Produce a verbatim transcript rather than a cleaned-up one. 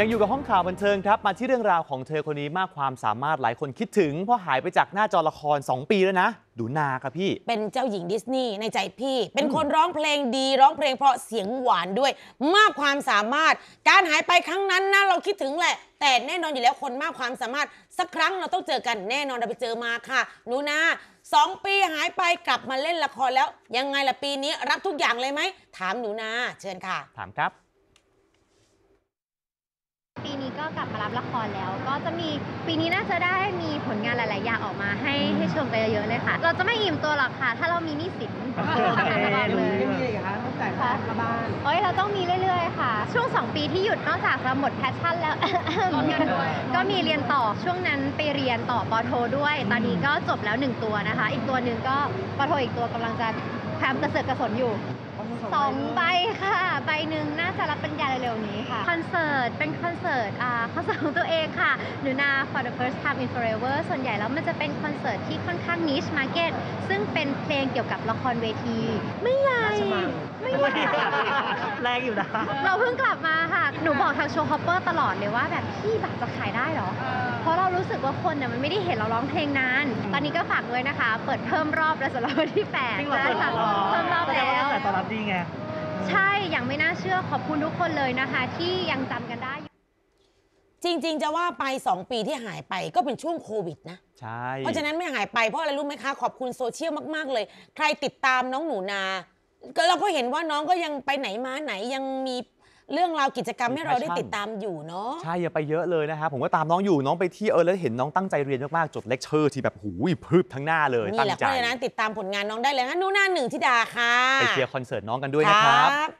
ยังอยู่กับห้องข่าวบันเทิงครับมาที่เรื่องราวของเธอคนนี้มากความสามารถหลายคนคิดถึงเพราะหายไปจากหน้าจอละครสองปีแล้วนะดูนาครับพี่เป็นเจ้าหญิงดิสนีย์ในใจพี่เป็นคนร้องเพลงดีร้องเพลงเพราะเสียงหวานด้วยมากความสามารถการหายไปครั้งนั้นนะเราคิดถึงแหละแต่แน่นอนอยู่แล้วคนมากความสามารถสักครั้งเราต้องเจอกันแน่นอนเราไปเจอมาค่ะหนูนาสองปีหายไปกลับมาเล่นละครแล้วยังไงล่ะปีนี้รับทุกอย่างเลยไหมถามหนูนาเชิญค่ะถามครับปีนี้ก็กลับมารับละครแล้วก็จะมีปีนี้น่าจะได้มีผลงานหลายๆอย่างออกมาให้ให้ชมไปเยอะๆเลยค่ะเราจะไม่อิ่มตัวหรอกค่ะถ้าเรามีหนี้สินเราทำงานตลอดเลยไม่มีเลยค่ะต้องจ่ายค่าบ้านเอ้ยเราต้องมีเรื่อยๆค่ะช่วงสองปีที่หยุดนอกจากเราหมดแพชชั่นแล้วก็มีเรียนต่อช่วงนั้นไปเรียนต่อปโทด้วยตอนนี้ก็จบแล้วหนึ่งตัวนะคะอีกตัวหนึ่งก็ปโทอีกตัวกำลังจะทำกระเสือกกระสนอยู่สองใบค่ะใบหนึ่งน่าจะรับปัญญาเร็วๆนี้ค่ะคอนเสิร์ตเป็นคอนเสิร์ตอ่าคอนเสิร์ตของตัวเองค่ะหนูนา for the first time in forever ส่วนใหญ่แล้วมันจะเป็นคอนเสิร์ตที่ค่อนข้าง niche market ซึ่งเป็นเพลงเกี่ยวกับละครเวทีไม่ใหญ่ไม่ใหญ่แรงอยู่นะเราเพิ่งกลับมาค่ะหนูบอกทางโชว์ฮอปเปอร์ตลอดเลยว่าแบบพี่บัตรจะขายได้หรอเพราะเรารู้สึกว่าคนเนี่ยมันไม่ได้เห็นเราร้องเพลงนานตอนนี้ก็ฝากด้วยนะคะเปิดเพิ่มรอบแล้วสำหรับวันที่แปดนะคะเพิ่มรอบแล้วแต่ตอนรับดีไงใช่อย่างไม่น่าเชื่อขอบคุณทุกคนเลยนะคะที่ยังจำกันได้จริงๆจะว่าไปสองปีที่หายไปก็เป็นช่วงโควิดนะใช่เพราะฉะนั้นไม่หายไปเพราะอะไรรู้ไหมคะขอบคุณโซเชียลมากๆเลยใครติดตามน้องหนูนาก็เราก็เห็นว่าน้องก็ยังไปไหนมาไหนยังมีเรื่องราวกิจกรรมให้เราได้ติดตามอยู่เนาะใช่อย่าไปเยอะเลยนะครับผมก็ตามน้องอยู่น้องไปที่เออแล้วเห็นน้องตั้งใจเรียนมากๆจดเลคเชอร์ที่แบบหูยพรึบทั้งหน้าเลยตั้งใจนี่แหละเพราะฉะนั้นติดตามผลงานน้องได้เลยนะหนูนาหนึ่งธิดาค่ะไปเชียร์คอนเสิร์ตน้องกันด้วยนะครับ